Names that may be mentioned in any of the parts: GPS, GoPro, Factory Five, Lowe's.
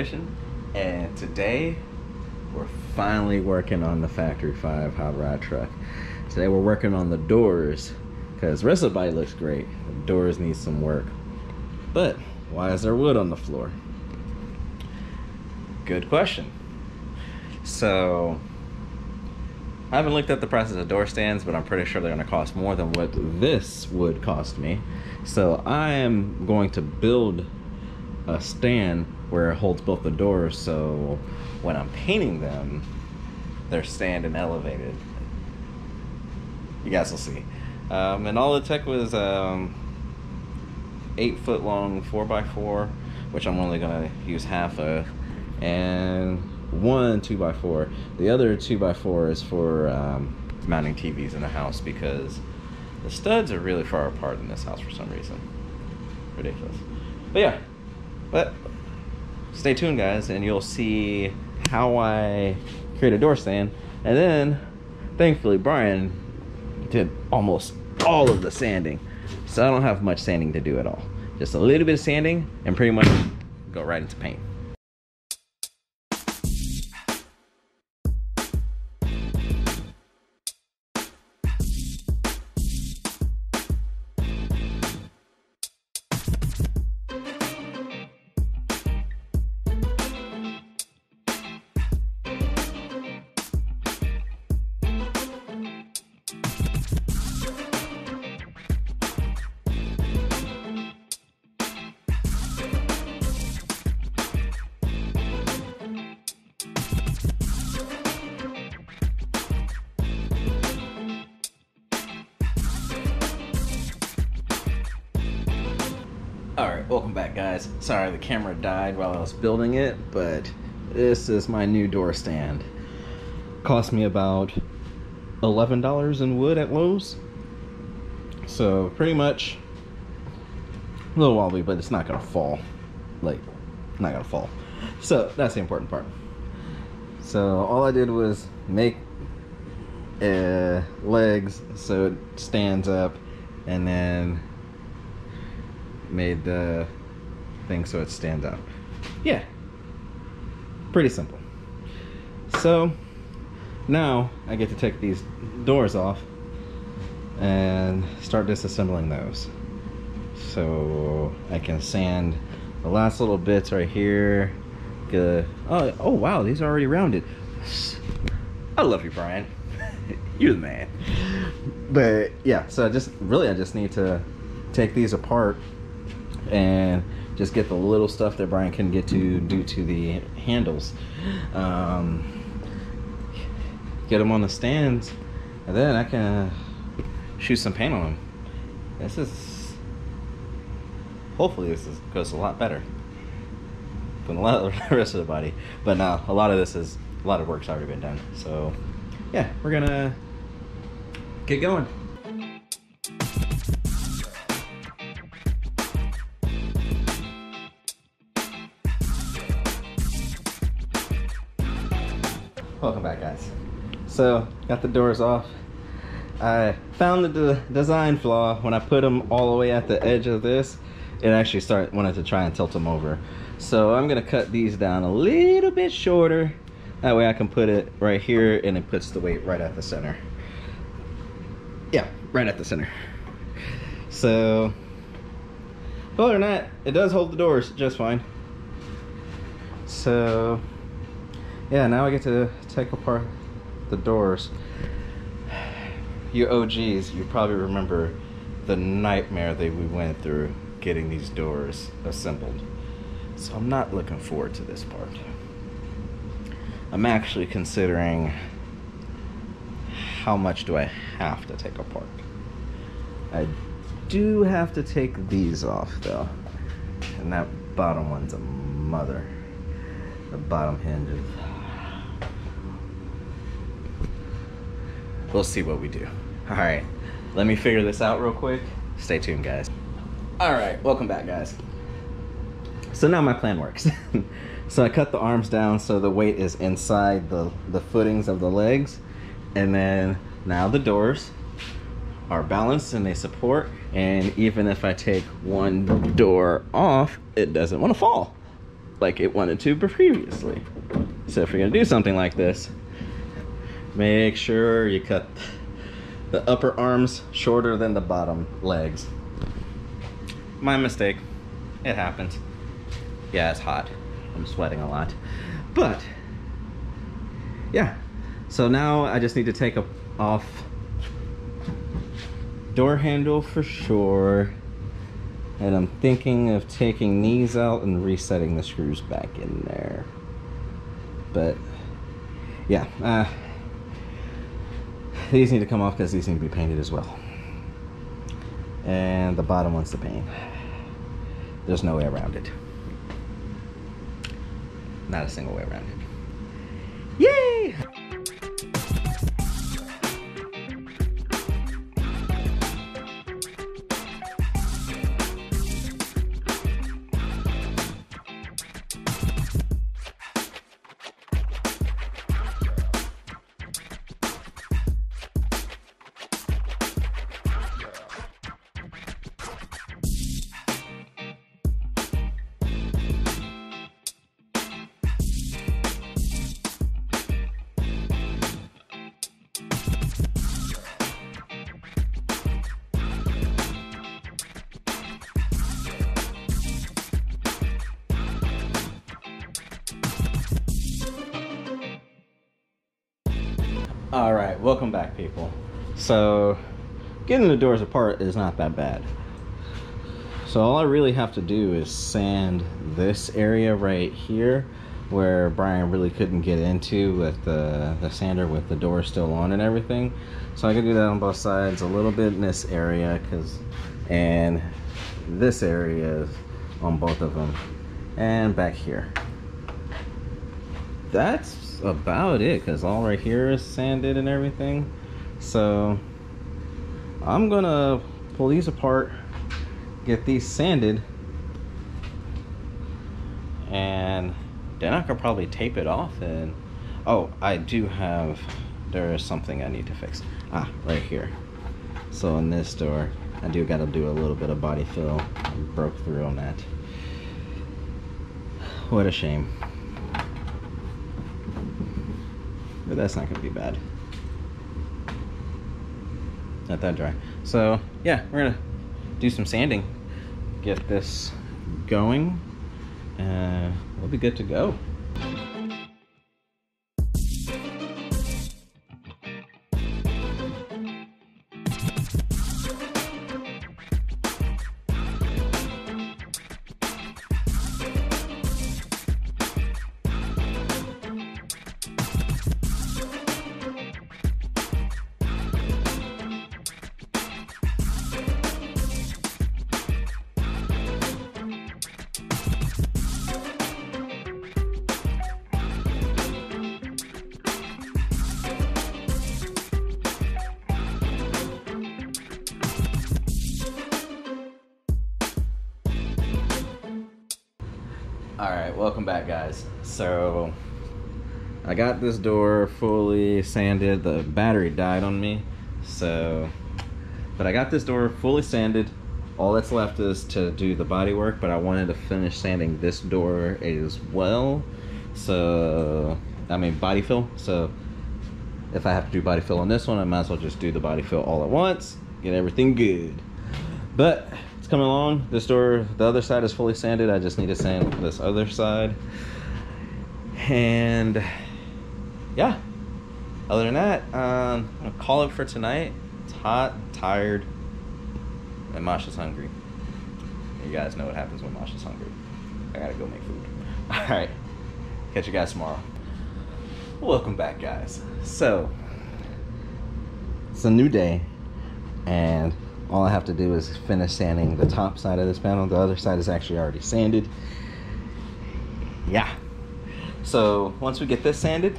Demolition, and today we're finally working on the Factory 5 hot rod truck. Today we're working on the doors because the rest of the body looks great. The doors need some work. But why is there wood on the floor? Good question. So I haven't looked up the prices of door stands, but I'm pretty sure they're gonna cost more than what this would cost me. So I am going to build a stand where it holds both the doors, so when I'm painting them, they're standing elevated. You guys will see. And all it took was 8 foot long 4x4, which I'm only gonna use half of, and one 2x4. The other 2x4 is for mounting TVs in the house because the studs are really far apart in this house for some reason. Ridiculous. But yeah, but stay tuned guys and you'll see how I create a door stand. And then thankfully Brian did almost all of the sanding, so I don't have much sanding to do at all. Just a little bit of sanding and pretty much go right into paint. Alright, welcome back guys. Sorry the camera died while I was building it, but this is my new door stand. Cost me about $11 in wood at Lowe's. So pretty much a little wobbly, but it's not gonna fall. Like, not gonna fall. So that's the important part. So all I did was make legs so it stands up, and then made the thing so it stands out. Yeah, pretty simple. So now I get to take these doors off and start disassembling those, so I can sand the last little bits right here. Oh wow, these are already rounded. I love you, Brian. You're the man. But yeah, so I just need to take these apart and just get the little stuff that Brian can get to due to the handles, get them on the stands, and then I can shoot some paint on them. This is, hopefully goes a lot better than a lot of the rest of the body, but now a lot of work's already been done. So yeah, we're gonna get going. Welcome back guys. So got the doors off. I found the design flaw when I put them all the way at the edge of this. It actually wanted to try and tilt them over. So I'm gonna cut these down a little bit shorter. That way I can put it right here and it puts the weight right at the center. Yeah, right at the center. So, but other than that, it does hold the doors just fine. So yeah, now I get to take apart the doors. You OGs, you probably remember the nightmare that we went through getting these doors assembled. So I'm not looking forward to this part. I'm actually considering how much do I have to take apart. I do have to take these off though. And that bottom one's a mother. The bottom hinges. We'll see what we do. All right, let me figure this out real quick. Stay tuned guys. All right, welcome back guys. So now my plan works. So I cut the arms down so the weight is inside the footings of the legs, and then now the doors are balanced and they support, and even if I take one door off, it doesn't want to fall. like it wanted to previously. So if you're gonna do something like this, make sure you cut the upper arms shorter than the bottom legs. My mistake, it happens. Yeah, it's hot, I'm sweating a lot. But yeah, so now I just need to take off door handle for sure. And I'm thinking of taking these out and resetting the screws back in there. But yeah, these need to come off because these need to be painted as well. And the bottom one's the paint. There's no way around it. Not a single way around it. Yay! All right, welcome back, people. So getting the doors apart is not that bad. So all I really have to do is sand this area right here where Brian really couldn't get into with the sander with the door still on and everything. So I can do that on both sides, a little bit in this area and this area is on both of them and back here. That's about it, because all right here is sanded and everything. So I'm gonna pull these apart, get these sanded, and then I could probably tape it off. And oh, I do have, there is something I need to fix right here. So on this door I do gotta do a little bit of body fill. I broke through on that. What a shame. But that's not gonna be bad. Not that dry. So yeah, we're gonna do some sanding, get this going, and we'll be good to go. Alright, welcome back, guys. So I got this door fully sanded. The battery died on me, but I got this door fully sanded. All that's left is to do the body work, but I wanted to finish sanding this door as well. So I mean body fill. So if I have to do body fill on this one, I might as well just do the body fill all at once, get everything good. But coming along. This door, the other side is fully sanded. I just need to sand this other side, and yeah, other than that, I'm gonna call it for tonight. It's hot, tired, and Masha's hungry. You guys know what happens when Masha's hungry. I gotta go make food. All right, catch you guys tomorrow. Welcome back, guys. So it's a new day, and all I have to do is finish sanding the top side of this panel. The other side is actually already sanded. Yeah. So once we get this sanded,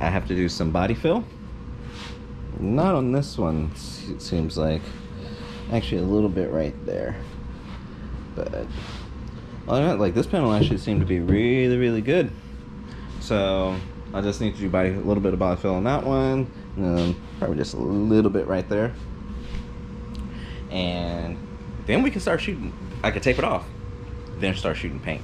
I have to do some body fill. Not on this one, it seems like. Actually a little bit right there. But like this panel actually seemed to be really, really good. So I just need to do a little bit of body fill on that one. Probably just a little bit right there, and then we can start shooting. I could tape it off. then start shooting paint.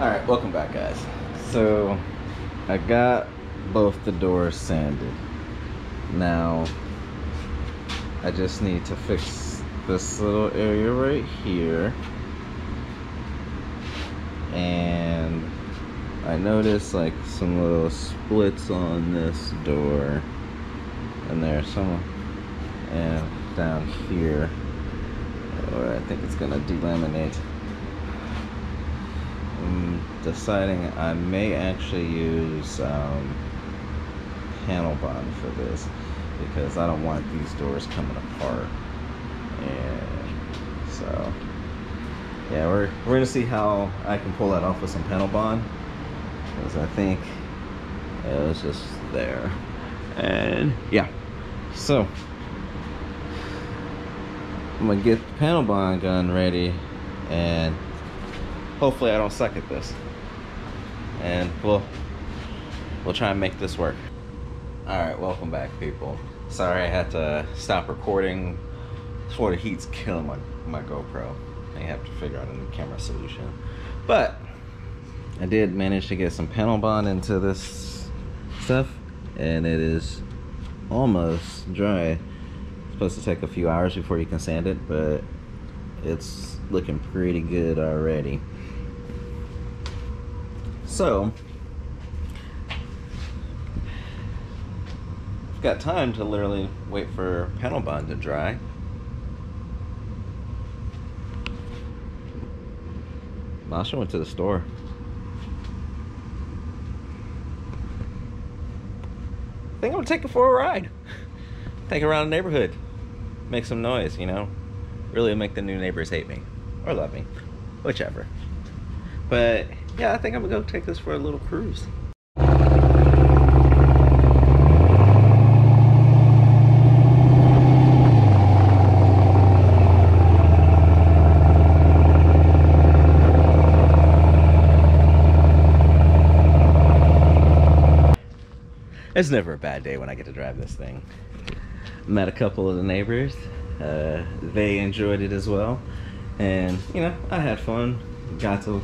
Alright, welcome back guys. So I got both the doors sanded. Now I just need to fix this little area right here, and I noticed like some little splits on this door and there's some and down here, or I think it's gonna delaminate. Deciding I may actually use panel bond for this, because I don't want these doors coming apart. And so yeah, we're gonna see how I can pull that off with some panel bond, because I think it was just there. And yeah, so I'm gonna get the panel bond gun ready and hopefully I don't suck at this, and we'll try and make this work. All right, welcome back people. Sorry I had to stop recording. The heat's killing my GoPro. I have to figure out a new camera solution. But I did manage to get some panel bond into this stuff, and it is almost dry. It's supposed to take a few hours before you can sand it, but it's looking pretty good already. So I've got time to literally wait for panel bond to dry. Masha went to the store. I think I'm gonna take her for a ride. Take her around the neighborhood. Make some noise, you know. Really make the new neighbors hate me. Or love me. Whichever. But yeah, I think I'm gonna go take this for a little cruise. It's never a bad day when I get to drive this thing. Met a couple of the neighbors. They enjoyed it as well, and you know, I had fun. Got to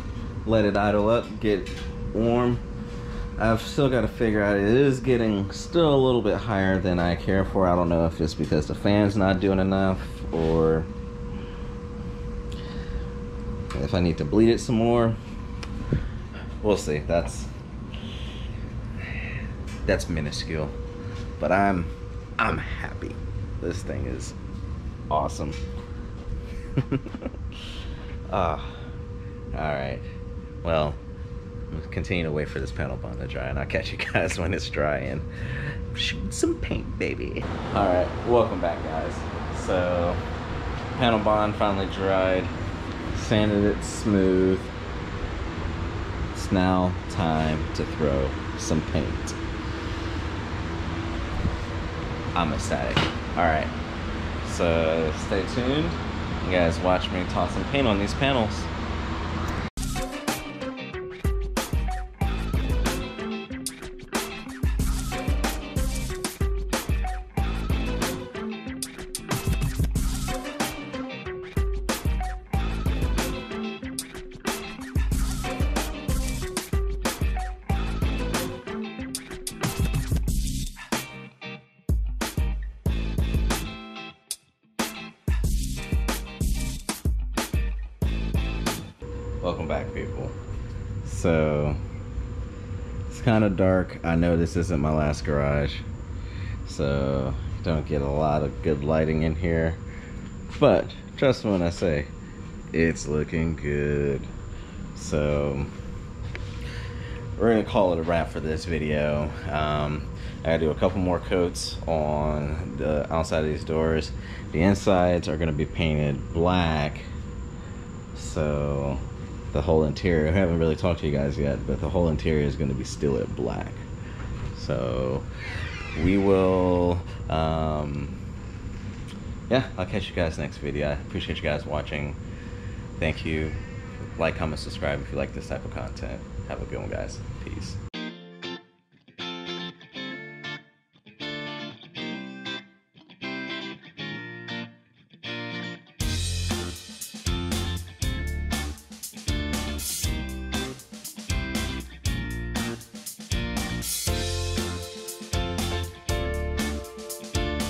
let it idle up, get warm. I've still got to figure out, it is getting still a little bit higher than I care for. I don't know if it's because the fan's not doing enough, or if I need to bleed it some more. We'll see. That's minuscule, but I'm happy. This thing is awesome. All right, well, we'll continue to wait for this panel bond to dry, and I'll catch you guys when it's dry and shoot some paint, baby. All right, welcome back guys. So panel bond finally dried, sanded it smooth. It's now time to throw some paint. I'm ecstatic. Alright, so stay tuned. You guys watch me toss some paint on these panels. Welcome back people. So it's kind of dark. I know this isn't my last garage, so don't get a lot of good lighting in here, but Trust me when I say it's looking good. So we're gonna call it a wrap for this video. I gotta do a couple more coats on the outside of these doors. The insides are gonna be painted black, so the whole interior, I haven't really talked to you guys yet, but the whole interior is gonna be still at black. So we will, yeah, I'll catch you guys next video. I appreciate you guys watching. Thank you. Like, comment, subscribe if you like this type of content. Have a good one, guys. Peace.